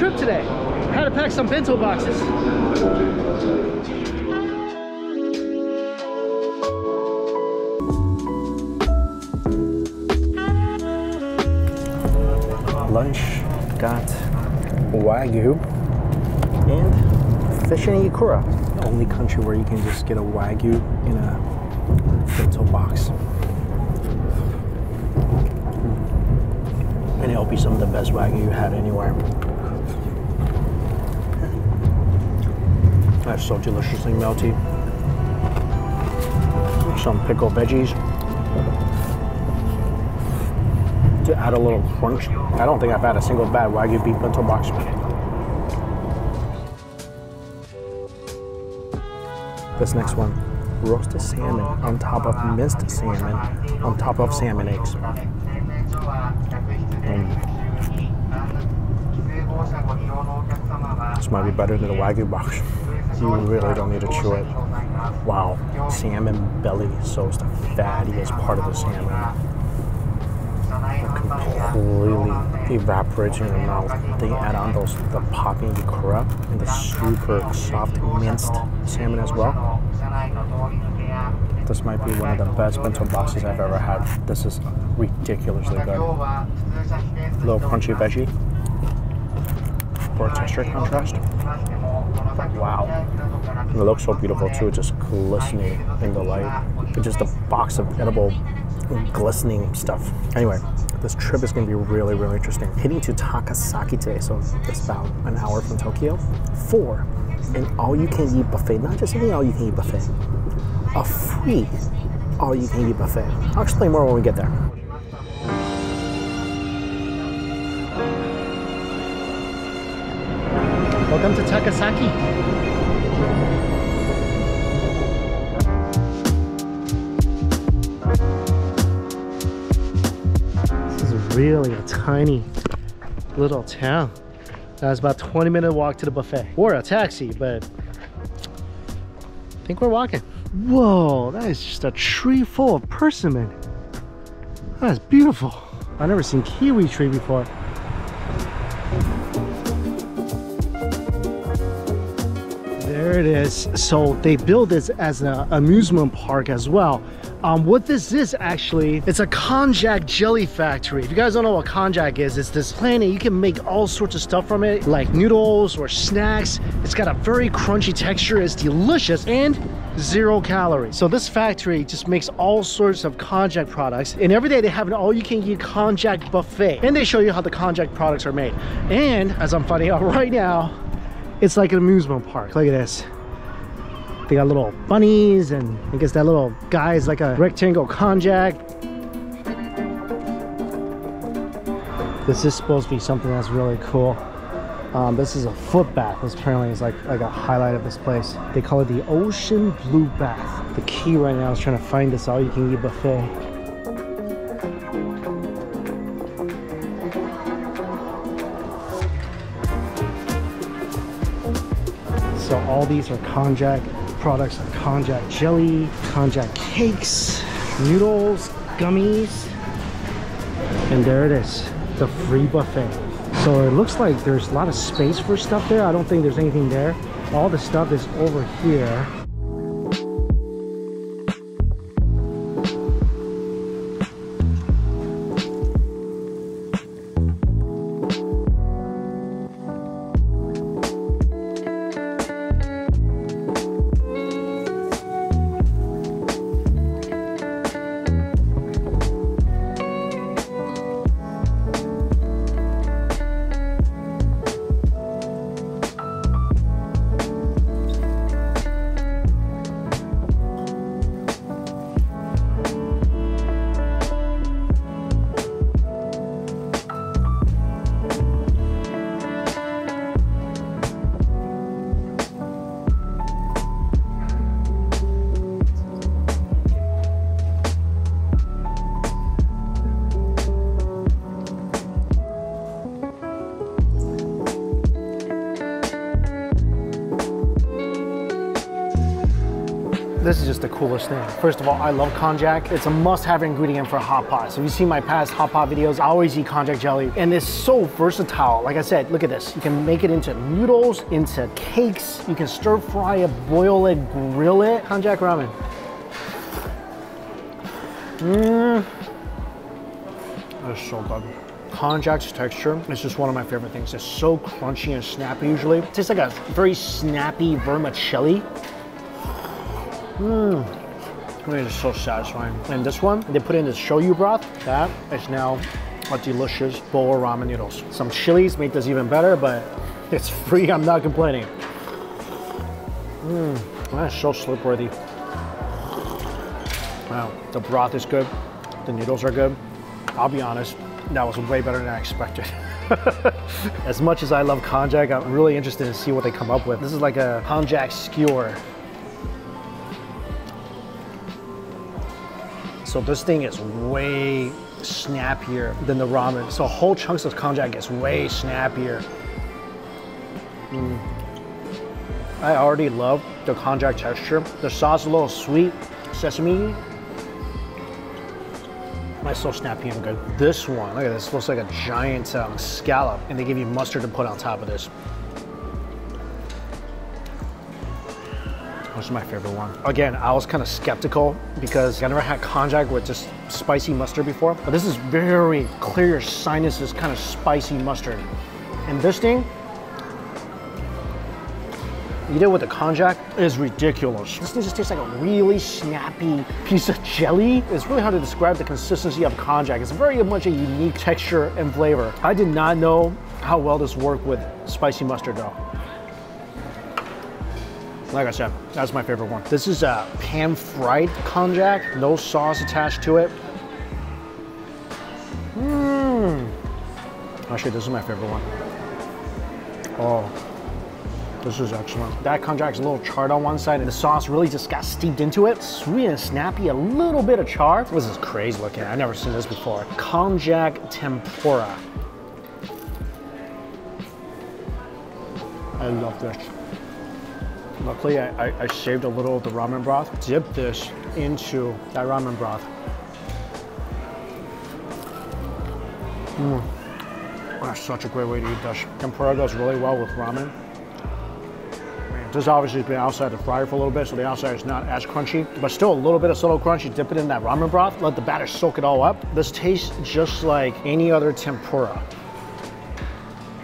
trip today. I had to pack some bento boxes. Lunch, got Wagyu and fish and ikura. The only country where you can just get a Wagyu in a bento box. And it'll be some of the best Wagyu you had anywhere. That's so deliciously melty. Some pickled veggies to add a little crunch. I don't think I've had a single bad Wagyu beef bento box. This next one, roasted salmon on top of minced salmon on top of salmon eggs. This might be better than a Wagyu box. You really don't need to chew it. Wow, salmon belly, so it's the fattiest part of the salmon. It completely evaporates in your mouth. They add on those, the popping ikura and the super soft minced salmon as well. This might be one of the best bento boxes I've ever had. This is ridiculously good. A little crunchy veggie for a texture contrast. But wow. And it looks so beautiful too, just glistening in the light. It's just a box of edible glistening stuff. Anyway, this trip is going to be really, really interesting. Heading to Takasaki today, so it's about an hour from Tokyo, for an all-you-can-eat buffet. Not just any all-you-can-eat buffet, a free all-you-can-eat buffet. I'll explain more when we get there. Welcome to Takasaki. Really a tiny little town. That was about 20-minute walk to the buffet or a taxi, but I think we're walking. Whoa, that is just a tree full of persimmon. That's beautiful. I've never seen kiwi tree before. There it is. So they build this as an amusement park as well. What this is actually, it's a konjac jelly factory. If you guys don't know what konjac is, it's this plant and you can make all sorts of stuff from it, like noodles or snacks. It's got a very crunchy texture, it's delicious, and zero calories. So this factory just makes all sorts of konjac products, and every day they have an all-you-can-eat konjac buffet, and they show you how the konjac products are made. And as I'm finding out right now, it's like an amusement park. Look at this. They got little bunnies, and I guess that little guy is like a rectangle konjac. This is supposed to be something that's really cool. This is a foot bath. This apparently is like a highlight of this place. They call it the ocean blue bath. The key right now is trying to find this all-you-can-eat buffet. So all these are konjac products, like konjac jelly, konjac cakes, noodles, gummies, and there it is, the free buffet. So it looks like there's a lot of space for stuff there. I don't think there's anything there. All the stuff is over here. this is just the coolest thing. First of all, I love konjac. It's a must-have ingredient for hot pot. So if you see my past hot pot videos, I always eat konjac jelly. And it's so versatile. Like I said, look at this. You can make it into noodles, into cakes. You can stir fry it, boil it, grill it. Konjac ramen. That's so good. Konjac's texture is just one of my favorite things. It's so crunchy and snappy usually. It tastes like a very snappy vermicelli. I mean, it's so satisfying. And this one, they put in this shoyu broth. That is now a delicious bowl of ramen noodles. Some chilies make this even better, but it's free, I'm not complaining. That is so slip-worthy. Wow, the broth is good. The noodles are good. I'll be honest, that was way better than I expected. As much as I love konjac, I'm really interested to see what they come up with. This is like a konjac skewer. So this thing is way snappier than the ramen. So whole chunks of konjac is way snappier. I already love the konjac texture. The sauce is a little sweet, sesame. It's so snappy and good. This one, look at this, looks like a giant scallop, and they give you mustard to put on top of this. This is my favorite one. Again, I was kind of skeptical because I never had konjac with just spicy mustard before, but this is very clear sinuses kind of spicy mustard. And this thing, you did with the konjac, is ridiculous. This thing just tastes like a really snappy piece of jelly. It's really hard to describe the consistency of konjac. It's very much a unique texture and flavor. I did not know how well this worked with spicy mustard though. Like I said, that's my favorite one. This is a pan-fried konjac, no sauce attached to it. Actually, this is my favorite one. Oh. This is excellent. That konjac's a little charred on one side, and the sauce really just got steeped into it. Sweet and snappy, a little bit of char. This is crazy looking. I've never seen this before. Konjac tempura. I love this. Luckily, I saved a little of the ramen broth. Dip this into that ramen broth. That's such a great way to eat this. Tempura goes really well with ramen. This obviously has been outside the fryer for a little bit, so the outside is not as crunchy, but still a little bit of subtle crunch. You dip it in that ramen broth, let the batter soak it all up. This tastes just like any other tempura.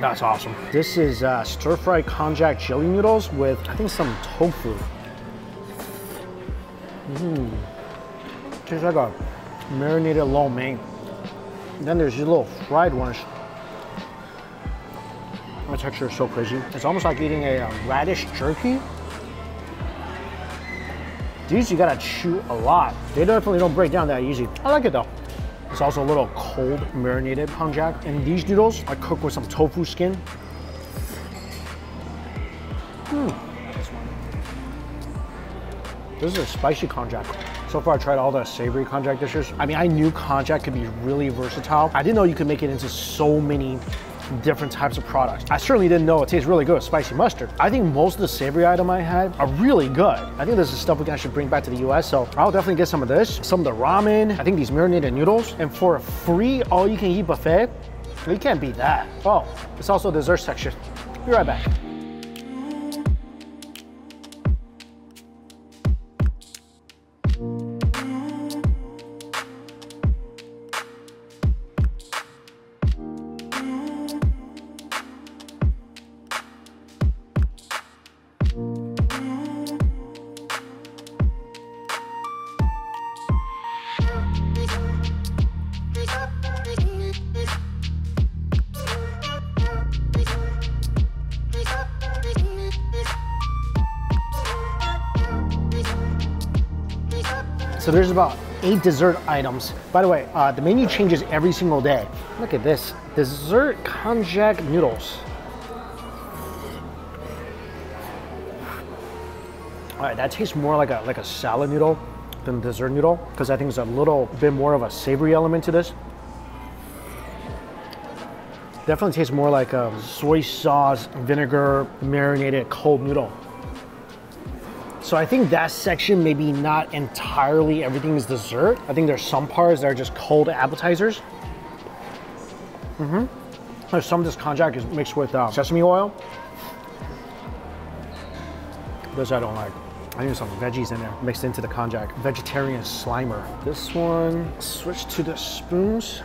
That's awesome. This is stir-fried konjac jelly noodles with, I think, some tofu. Tastes like a marinated lo mein. And then there's your little fried ones. The texture is so crazy. It's almost like eating a radish jerky. These you gotta chew a lot. They definitely don't break down that easy. I like it though. It's also a little cold marinated konjac. And these noodles are cooked with some tofu skin. This is a spicy konjac. So far, I tried all the savory konjac dishes. I mean, I knew konjac could be really versatile. I didn't know you could make it into so many different types of products. I certainly didn't know it tastes really good with spicy mustard. I think most of the savory item I had are really good. I think this is stuff we guys should bring back to the US, so I'll definitely get some of this, some of the ramen, I think these marinated noodles, and for a free all-you-can-eat buffet, you can't beat that. Oh, it's also a dessert section. Be right back. So there's about 8 dessert items. By the way, the menu changes every single day. Look at this, dessert konjac noodles. All right, that tastes more like a salad noodle than dessert noodle, because I think there's a little bit more of a savory element to this. Definitely tastes more like a soy sauce, vinegar, marinated cold noodle. So I think that section, maybe not entirely everything is dessert. I think there's some parts that are just cold appetizers. There's some of this konjac is mixed with sesame oil. This I don't like. I think there's some veggies in there mixed into the konjac. Vegetarian slimer. This one, switch to the spoons.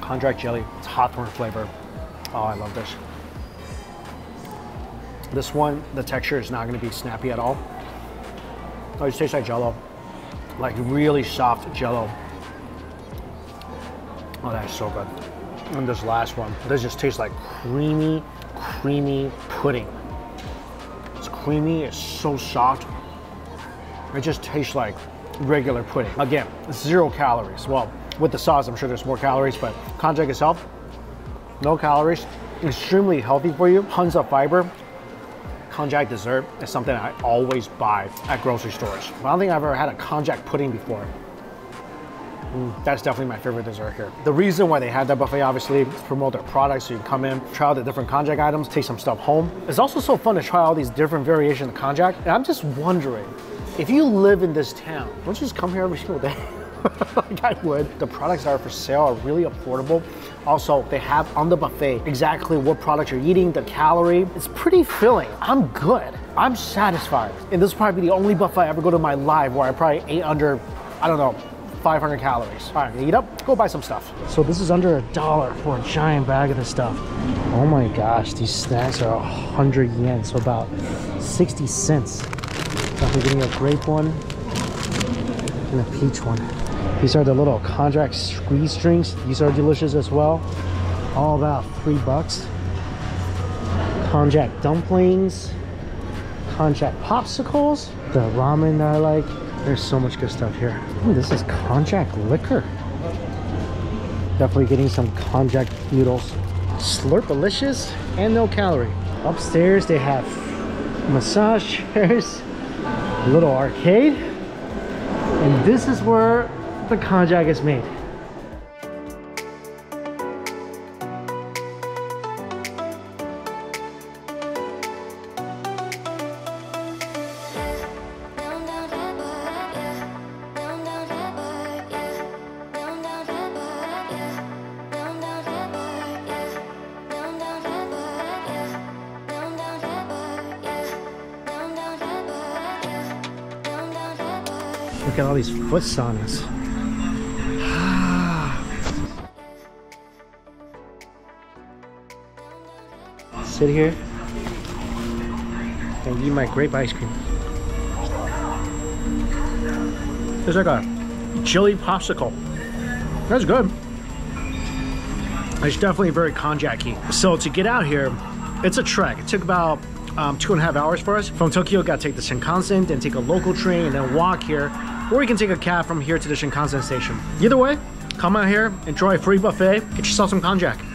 Konjac jelly, it's hawthorn flavor. Oh, I love this. This one, the texture is not gonna be snappy at all. Oh, it just tastes like jello. Like really soft jello. Oh, that is so good. And this last one, this just tastes like creamy, creamy pudding. Creamy, it's so soft. It just tastes like regular pudding. Again, 0 calories. Well, with the sauce, I'm sure there's more calories, but konjac itself, no calories. Extremely healthy for you, tons of fiber. Konjac dessert is something I always buy at grocery stores. I don't think I've ever had a konjac pudding before. That's definitely my favorite dessert here. The reason why they had that buffet, obviously, is to promote their products, so you can come in, try out the different konjac items, take some stuff home. It's also so fun to try all these different variations of konjac. And I'm just wondering, if you live in this town, don't you just come here every single day? Like I would. The products that are for sale are really affordable. Also, they have on the buffet exactly what products you're eating, the calorie. It's pretty filling. I'm good. I'm satisfied. And this will probably be the only buffet I ever go to in my life where I probably ate under, I don't know, 500 calories. All right, eat up, go buy some stuff. So this is under $1 for a giant bag of this stuff. Oh my gosh, these snacks are 100 yen, so about 60 cents. Definitely getting a grape one and a peach one. These are the little konjac squeeze drinks. These are delicious as well. All about $3. Konjac dumplings, konjac popsicles, the ramen that I like. There's so much good stuff here. Ooh, this is konjac liquor. Definitely getting some konjac noodles. Slurp delicious and no calorie. Upstairs they have massage chairs, a little arcade, and this is where the konjac is made. Look at all these foot saunas. Sit here and eat my grape ice cream. It's like a chili popsicle. That's good. It's definitely very konjac-y. So to get out here, it's a trek. It took about 2.5 hours for us. From Tokyo, gotta take the Shinkansen, then take a local train, and then walk here. Or you can take a cab from here to the Shinkansen station. Either way, come out here, enjoy a free buffet, get yourself some konjac.